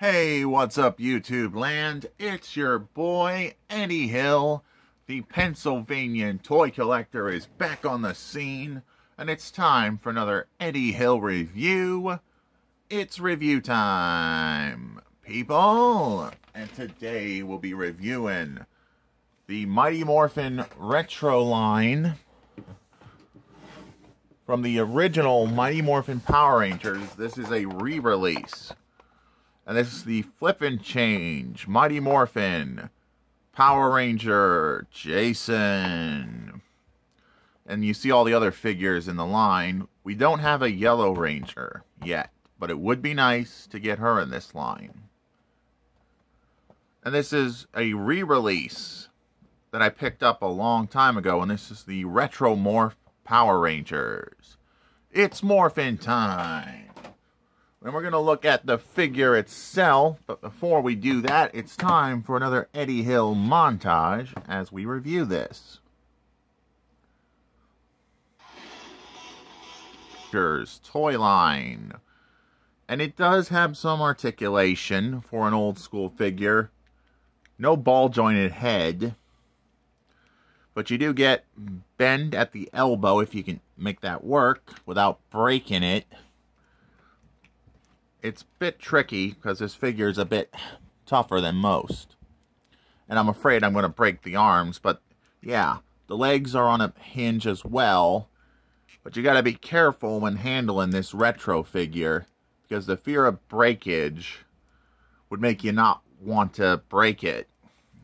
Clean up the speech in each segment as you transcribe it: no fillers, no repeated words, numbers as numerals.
Hey, what's up YouTube land? It's your boy Eddie Hill. The Pennsylvanian toy collector is back on the scene, and it's time for another Eddie Hill review. It's review time, people! And today we'll be reviewing the Mighty Morphin Retro line from the original Mighty Morphin Power Rangers. This is a re-release. And this is the Flip and Change, Mighty Morphin, Power Ranger, Jason. And you see all the other figures in the line. We don't have a Yellow Ranger yet, but it would be nice to get her in this line. And this is a re-release that I picked up a long time ago, and this is the Retromorph Power Rangers. It's morphin' time! And we're going to look at the figure itself, but before we do that, it's time for another Eddie Hill montage as we review this. Toy line. And it does have some articulation for an old school figure. No ball jointed head. But you do get bend at the elbow if you can make that work without breaking it. It's a bit tricky because this figure is a bit tougher than most. And I'm afraid I'm going to break the arms, but yeah, the legs are on a hinge as well. But you got to be careful when handling this retro figure because the fear of breakage would make you not want to break it.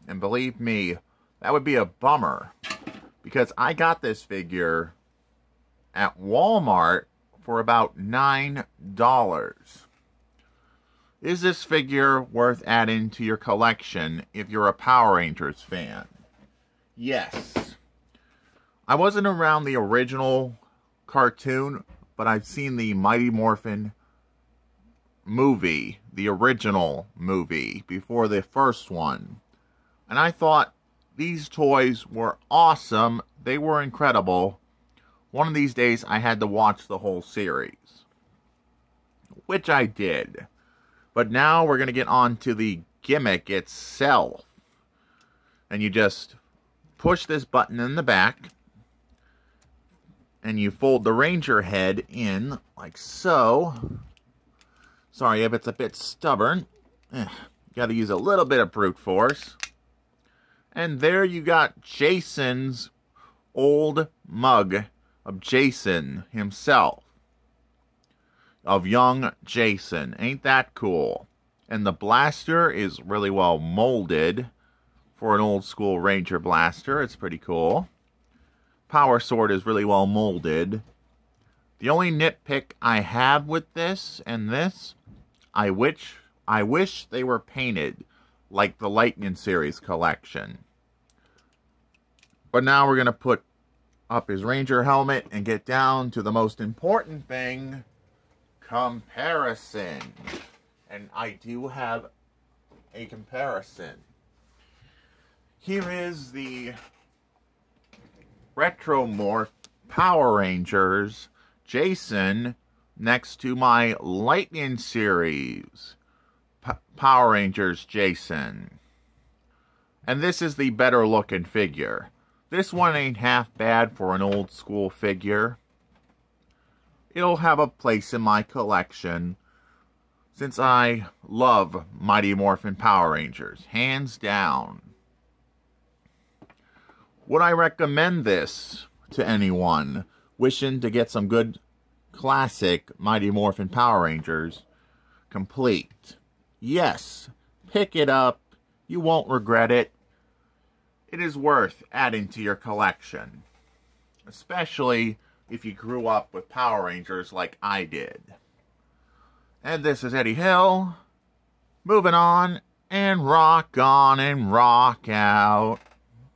And believe me, that would be a bummer because I got this figure at Walmart for about $9. Is this figure worth adding to your collection if you're a Power Rangers fan? Yes. I wasn't around the original cartoon, but I've seen the Mighty Morphin movie, the original movie, before the first one. And I thought these toys were awesome. They were incredible. One of these days I had to watch the whole series, which I did. But now we're going to get on to the gimmick itself. And you just push this button in the back. And you fold the Ranger head in like so. Sorry if it's a bit stubborn. Got to use a little bit of brute force. And there you got Jason's old mug of Jason himself. Of young Jason. Ain't that cool? And the blaster is really well molded for an old school Ranger blaster. It's pretty cool. Power sword is really well molded. The only nitpick I have with this and this, I wish they were painted like the Lightning Series collection. But now we're going to put up his Ranger helmet and get down to the most important thing. Comparison. And I do have a comparison. Here is the Retromorph Power Rangers Jason next to my Lightning Series Power Rangers Jason. And this is the better looking figure. This one ain't half bad for an old school figure. It'll have a place in my collection since I love Mighty Morphin Power Rangers, hands down. Would I recommend this to anyone wishing to get some good classic Mighty Morphin Power Rangers complete? Yes, pick it up. You won't regret it. It is worth adding to your collection, especially if you grew up with Power Rangers like I did. And this is Eddie Hill. Moving on, and rock out.